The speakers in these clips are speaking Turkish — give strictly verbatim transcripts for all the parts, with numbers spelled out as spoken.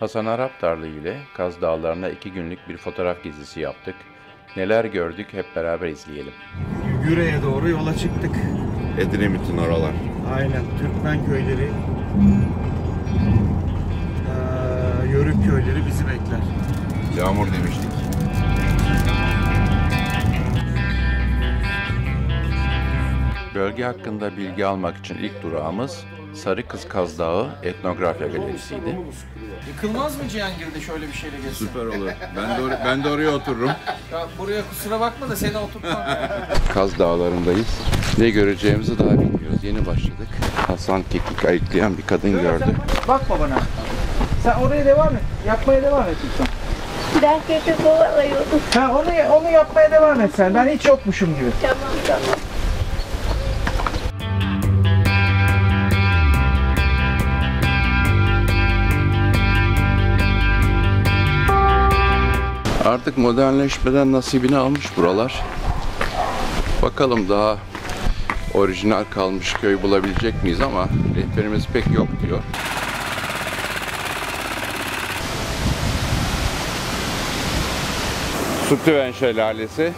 Hasan Araptarlı ile Kaz Dağları'na iki günlük bir fotoğraf gezisi yaptık. Neler gördük hep beraber izleyelim. Güre'ye doğru yola çıktık. Edremit'in oralar. Aynen, Türkmen köyleri, ee, Yörük köyleri bizi bekler. Yağmur demiştik. Bölge hakkında bilgi almak için ilk durağımız Sarı Kız Kaz Dağı etnografya galerisiydi. Yıkılmaz mı Cihangir'de şöyle bir şeyle geçsin? Süper olur. Ben de, or ben de oraya otururum. Ya buraya kusura bakma da seni oturtmam. Kaz Dağları'ndayız. Ne göreceğimizi daha bilmiyoruz. Yeni başladık. Hasan keklik ayıklayan bir kadın öyle gördü. Sen, bakma bana. Sen oraya devam et. Yapmaya devam et lütfen. Ben keklik kovalayıyordum. Ha, onu, onu yapmaya devam et sen. Ben hiç yokmuşum gibi. Tamam tamam. Artık modernleşmeden nasibini almış buralar. Bakalım daha orijinal kalmış köy bulabilecek miyiz ama rehberimiz pek yok diyor. Sütüven şelalesi.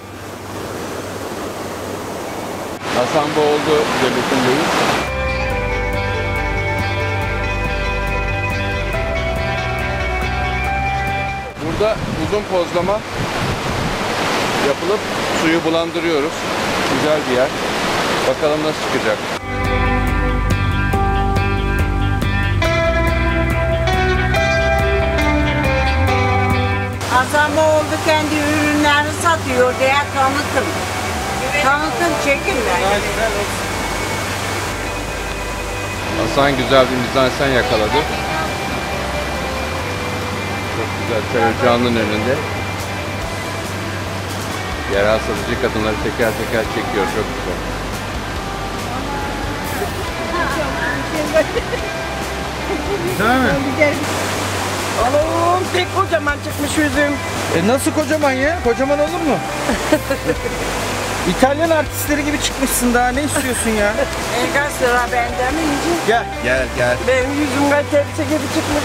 Hasanboğuldu göletindeyiz. Burada uzun pozlama yapılıp suyu bulandırıyoruz. Güzel bir yer. Bakalım nasıl çıkacak. Hasanboğuldu kendi ürünlerini satıyor diye tanıtım. Tanıtım çekimler. Hasan güzel bir mizansen yakaladı. Şöyle canlının önünde yerel satıcı kadınları teker teker çekiyor, çok güzel. Değil mi? Oğlum pek kocaman çıkmış yüzüm. E nasıl kocaman ya? Kocaman olur mu? İtalyan artistleri gibi çıkmışsın, daha ne istiyorsun ya? Gel sıra benden mi yüzüm? Gel gel gel. Benim yüzümden tepsi gibi çıkmış.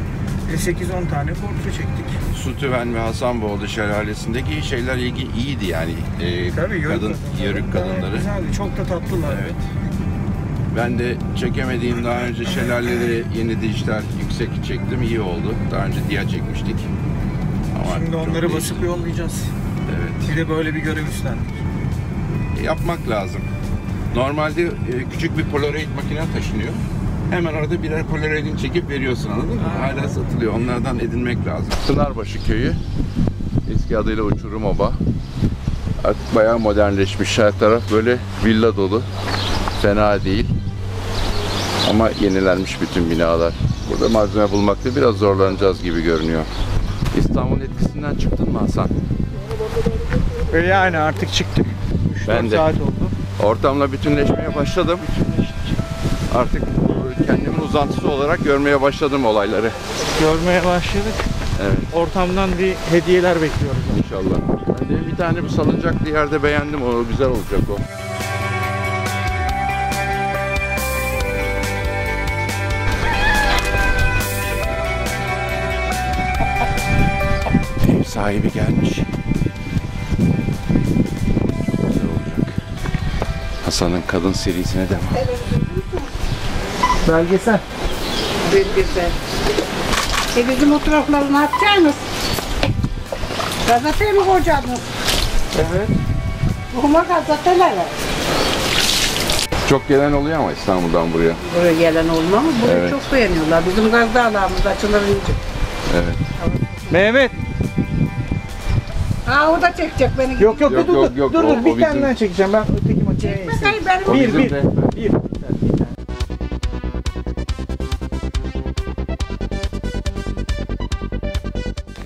sekiz on tane portre çektik. Sütüven ve Hasanboğuldu şelalesindeki iyi şeyler ilgi iyiydi yani. Ee, Tabii Yörük kadın, kadınları. kadınları. Güzeldi, çok da tatlılar. Evet. Ben de çekemediğim daha önce şelaleleri yeni dijital yüksek çektim, iyi oldu. Daha önce diğer çekmiştik. Ama şimdi onları basıp yollayacağız. Evet. Bir de böyle bir görev üstlendik. Yapmak lazım. Normalde küçük bir Polaroid makine taşınıyor. Hemen orada birer polaroidin çekip veriyorsun, anladın mı? Hala satılıyor. Onlardan edinmek lazım. Tınarbaşı köyü. Eski adıyla Uçurum Oba. Artık bayağı modernleşmiş. Her taraf böyle villa dolu. Fena değil. Ama yenilenmiş bütün binalar. Burada malzeme bulmakta biraz zorlanacağız gibi görünüyor. İstanbul'un etkisinden çıktın mı Hasan? Yani artık çıktık. üç dört saat oldu. Ortamla bütünleşmeye başladım. Artık kendimin uzantısı olarak görmeye başladım olayları. Görmeye başladık. Evet. Ortamdan bir hediyeler bekliyoruz. İnşallah. Yani bir tane bu salıncaklı yerde beğendim. O güzel olacak o. Ev sahibi gelmiş. Çok güzel olacak. Hasan'ın kadın serisine devam. Evet. Belgesel. Belgesel. E bizim oturakları ne yapacaksınız? Gazete mi koyacaksınız? Evet. Bunlar gazeteler. Çok gelen oluyor ama İstanbul'dan buraya. Buraya gelen olmaz mı? Burayı evet, çok beğeniyorlar. Bizim Kaz Dağlarımız açılır iyice. Evet. Mehmet. Ha o da çekecek beni. Yok yok, yok dur yok, yok, dur. Dur dur bir tane daha çekeceğim. Ben öteki makineye geçeyim. Bir bir. Bir.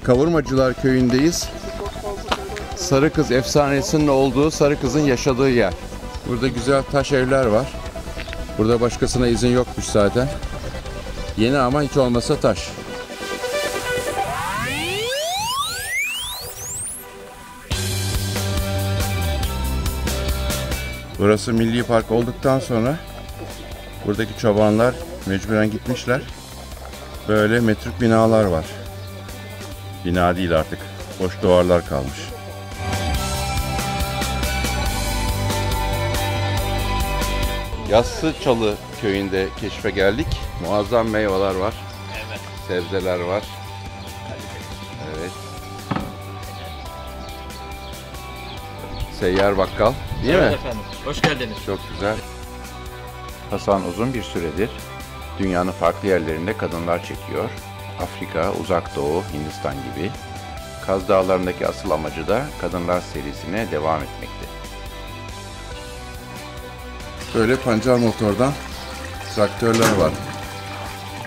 Kavurmacılar köyündeyiz. Sarı Kız efsanesinin olduğu, Sarı Kız'ın yaşadığı yer. Burada güzel taş evler var. Burada başkasına izin yokmuş zaten. Yeni ama hiç olmasa taş. Burası milli park olduktan sonra buradaki çobanlar mecburen gitmişler. Böyle metruk binalar var. Bina değil artık. Boş duvarlar kalmış. Yassıçalı köyünde keşfe geldik. Muazzam meyveler var. Evet. Sebzeler var. Evet. Seyyar bakkal. Değil evet mi? Efendim. Hoş geldiniz. Çok güzel. Hasan uzun bir süredir dünyanın farklı yerlerinde kadınlar çekiyor. Afrika, Uzak Doğu, Hindistan gibi. Kaz Dağları'ndaki asıl amacı da kadınlar serisine devam etmekte. Böyle pancar motordan traktörler var.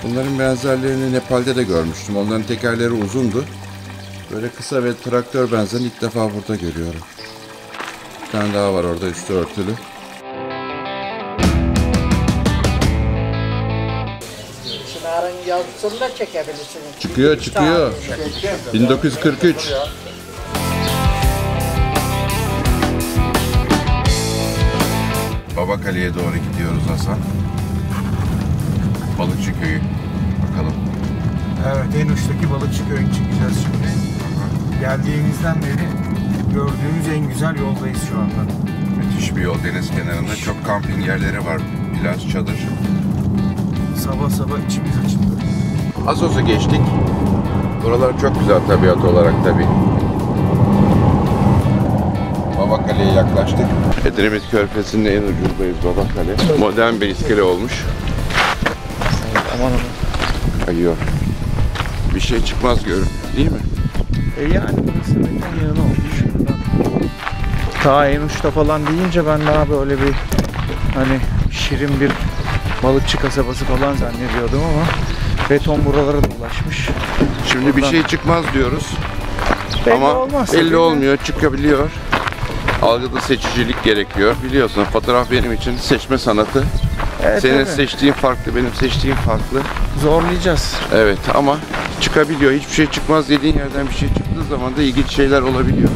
Bunların benzerlerini Nepal'de de görmüştüm. Onların tekerleri uzundu. Böyle kısa ve traktör benzerini ilk defa burada görüyorum. Bir tane daha var orada üstü örtülü. Yansında çekebilirsiniz. Çıkıyor çıkıyor. bin dokuz yüz kırk üç. Babakale'ye doğru gidiyoruz Hasan. Balıkçı köyü. Bakalım. Evet, en uçtaki Balıkçı köyüne çıkacağız şimdi. Hı-hı. Geldiğimizden beri gördüğümüz en güzel yoldayız şu anda. Müthiş bir yol, deniz kenarında çok kamping yerleri var. Plaj, çadır. Sabah sabah içimiz açıldı. Asos'u geçtik. Buralar çok güzel tabiat olarak tabii. Babakale'ye yaklaştık. Edremit Körfezi'nin en ucundayız, Babakale. Modern bir iskele olmuş. Aman aman. Kayıyor. Bir şey çıkmaz görün, değil mi? E yani burası benim yanı olmuş. Ta en uçta falan deyince ben daha böyle bir hani şirin bir Balıkçı kasabası falan zannediyordum ama beton buralara da ulaşmış. Şimdi ondan bir şey çıkmaz diyoruz. Belli ama belli olmuyor, çıkabiliyor. Algıda seçicilik gerekiyor. Biliyorsun fotoğraf benim için seçme sanatı. Evet, senin tabii seçtiğin farklı, benim seçtiğim farklı. Zorlayacağız. Evet ama çıkabiliyor. Hiçbir şey çıkmaz dediğin yerden bir şey çıktığı zaman da ilginç şeyler olabiliyor.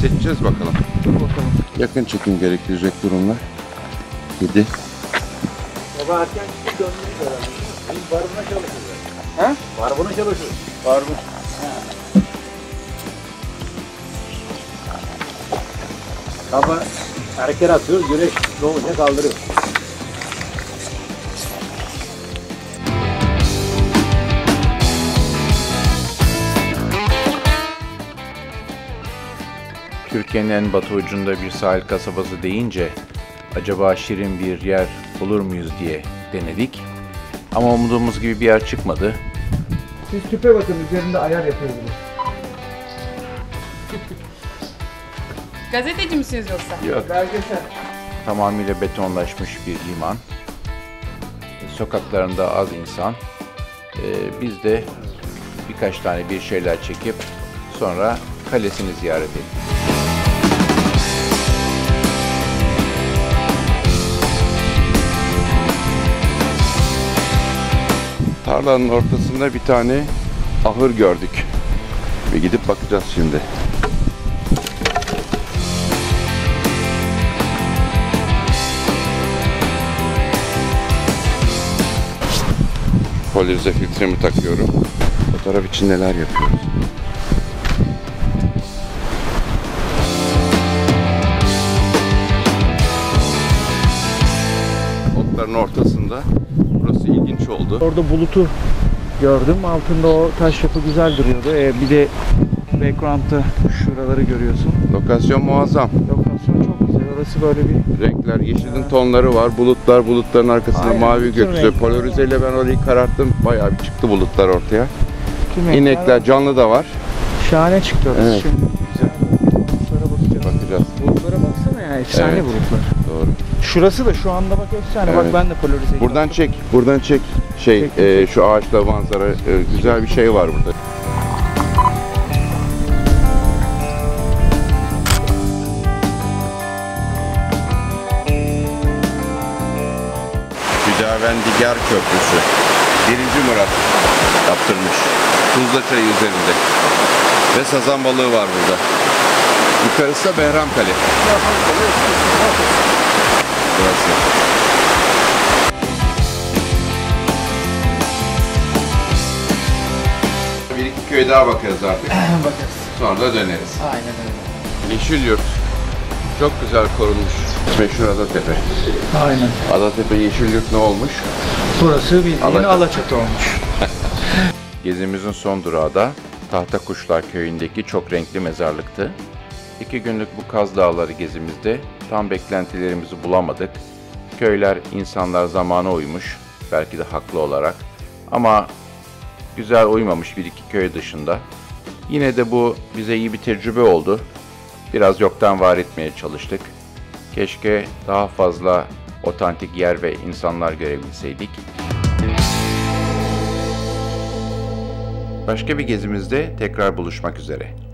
Seçeceğiz bakalım. Dur bakalım. Yakın çekim gerektirecek durumlar. Gidi. Baba erken çıkıp dönmeyiz herhalde. Biz barbuna çalışıyoruz. He? Barbuna çalışıyoruz. Barbun. He. Baba erken atıyoruz, güneş doğunca kaldırıyoruz. Türkiye'nin en batı ucunda bir sahil kasabası deyince acaba şirin bir yer olur muyuz diye denedik. Ama umduğumuz gibi bir yer çıkmadı. Siz tüpe bakın, üzerinde ayar yapıyorsunuz. Gazeteci misiniz yoksa? Yok. Belgesel. Tamamıyla betonlaşmış bir liman. Sokaklarında az insan. Ee, biz de birkaç tane bir şeyler çekip sonra kalesini ziyaret ettik. Tarlanın ortasında bir tane ahır gördük ve gidip bakacağız şimdi. Polarize filtremi takıyorum. Fotoğraf için neler yapıyoruz? Otların ortasında. Burası ilginç oldu. Orada bulutu gördüm. Altında o taş yapı güzel duruyordu. Ee, bir de background'ta şuraları görüyorsun. Lokasyon muazzam. Lokasyon çok güzel. Orası böyle bir... Renkler, yeşilin ee... tonları var. Bulutlar, bulutların arkasında aynen, mavi gökyüzü. Polarizeyle ben orayı kararttım. Bayağı bir çıktı bulutlar ortaya. Tüm İnekler, var. Canlı da var. Şahane çıktı orası evet. Şimdi. Güzel. Bulutlara bakacağız. Bulutlara baksana ya. Efsane evet. Bulutlar. Doğru. Şurası da şu anda bak efsane. Evet. Bak ben de polarize. Buradan çek, buradan çek. Şey, e, şu ağaçla manzara, e, güzel bir şey var burada. Hüdavendigar Köprüsü. Birinci Murat yaptırmış. Tuzla çayı üzerinde. Ve sazan balığı var burada. Yukarısı da Behramkale. Burası. Köye daha bakarız artık. Bakarız. Sonra da döneriz. Aynen öyle. Yeşilyurt çok güzel korunmuş. Meşhur Adatepe. Aynen. Adatepe, Yeşilyurt ne olmuş? Burası bildiğin alaçatı, alaçatı olmuş. Gezimizin son durağı da Tahtakuşlar köyündeki çok renkli mezarlıktı. İki günlük bu Kaz Dağları gezimizde tam beklentilerimizi bulamadık. Köyler, insanlar zamana uymuş, belki de haklı olarak. Ama güzel uymamış bir iki köy dışında. Yine de bu bize iyi bir tecrübe oldu. Biraz yoktan var etmeye çalıştık. Keşke daha fazla otantik yer ve insanlar görebilseydik. Başka bir gezimizde tekrar buluşmak üzere.